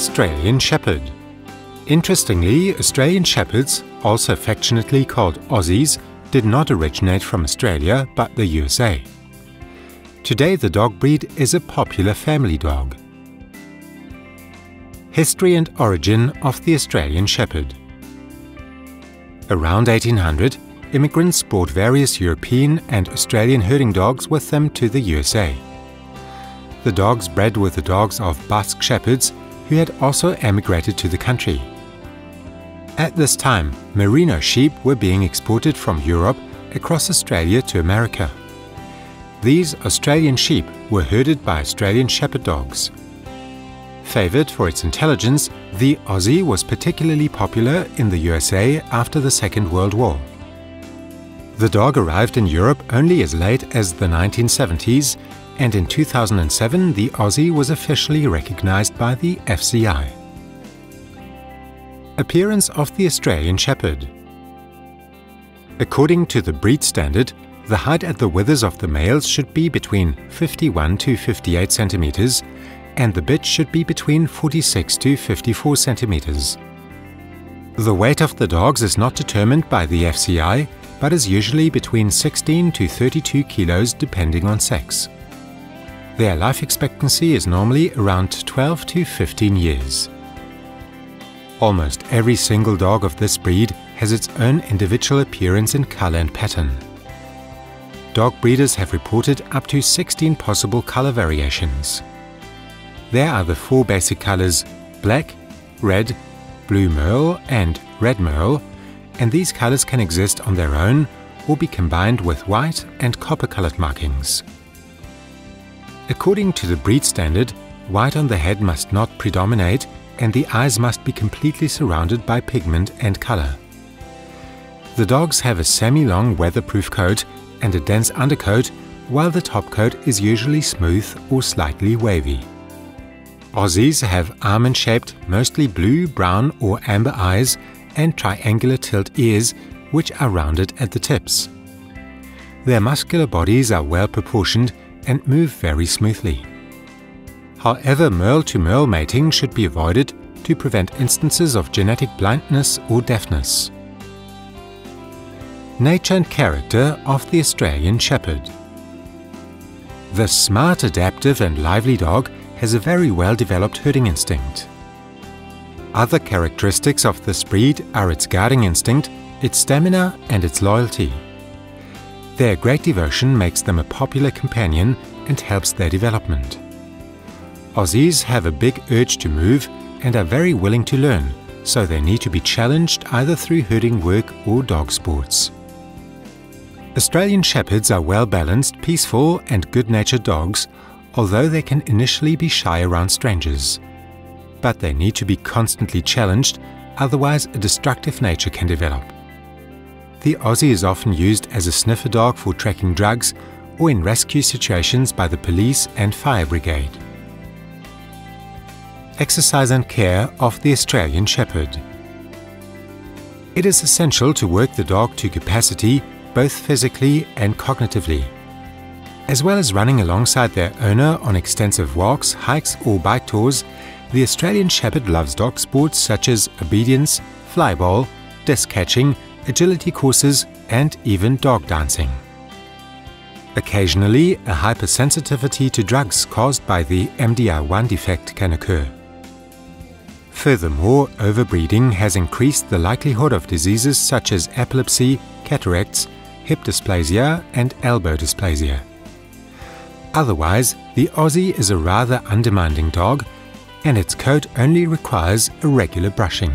Australian Shepherd. Interestingly, Australian Shepherds, also affectionately called Aussies, did not originate from Australia but the USA. Today the dog breed is a popular family dog. History and origin of the Australian Shepherd. Around 1800, immigrants brought various European and Australian herding dogs with them to the USA. The dogs bred with the dogs of Basque shepherds who had also emigrated to the country. At this time, merino sheep were being exported from Europe across Australia to America. These Australian sheep were herded by Australian shepherd dogs. Favoured for its intelligence, the Aussie was particularly popular in the USA after the Second World War. The dog arrived in Europe only as late as the 1970s, and in 2007 the Aussie was officially recognised by the FCI. Appearance of the Australian Shepherd. According to the breed standard, the height at the withers of the males should be between 51 to 58 centimetres, and the bitch should be between 46 to 54 centimetres. The weight of the dogs is not determined by the FCI, but is usually between 16 to 32 kilos depending on sex. Their life expectancy is normally around 12 to 15 years. Almost every single dog of this breed has its own individual appearance in colour and pattern. Dog breeders have reported up to 16 possible colour variations. There are the four basic colours black, red, blue merle and red merle, and these colours can exist on their own or be combined with white and copper-coloured markings. According to the breed standard, white on the head must not predominate and the eyes must be completely surrounded by pigment and colour. The dogs have a semi-long weatherproof coat and a dense undercoat, while the top coat is usually smooth or slightly wavy. Aussies have almond-shaped, mostly blue, brown or amber eyes and triangular tilt ears, which are rounded at the tips. Their muscular bodies are well proportioned and move very smoothly. However, merle-to-merle mating should be avoided to prevent instances of genetic blindness or deafness. Nature and character of the Australian Shepherd. The smart, adaptive and lively dog has a very well-developed herding instinct. Other characteristics of this breed are its guarding instinct, its stamina and its loyalty. Their great devotion makes them a popular companion and helps their development. Aussies have a big urge to move and are very willing to learn, so they need to be challenged either through herding work or dog sports. Australian Shepherds are well-balanced, peaceful and good-natured dogs, although they can initially be shy around strangers. But they need to be constantly challenged, otherwise a destructive nature can develop. The Aussie is often used as a sniffer dog for tracking drugs or in rescue situations by the police and fire brigade. Exercise and care of the Australian Shepherd. It is essential to work the dog to capacity, both physically and cognitively. As well as running alongside their owner on extensive walks, hikes or bike tours, the Australian Shepherd loves dog sports such as obedience, flyball, disc catching, agility courses and even dog dancing. Occasionally, a hypersensitivity to drugs caused by the MDR1 defect can occur. Furthermore, overbreeding has increased the likelihood of diseases such as epilepsy, cataracts, hip dysplasia and elbow dysplasia. Otherwise, the Aussie is a rather undemanding dog, and its coat only requires a regular brushing.